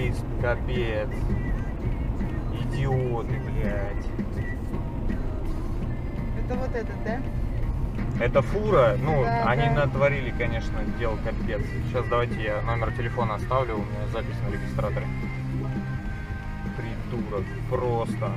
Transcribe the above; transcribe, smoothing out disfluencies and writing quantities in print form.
Блиц, капец. Идиоты, блядь. Это вот этот, да? Это фура, ну, да, они да. Натворили, конечно, дел капец. Сейчас давайте я номер телефона оставлю, у меня запись на регистраторе. Придурок, просто.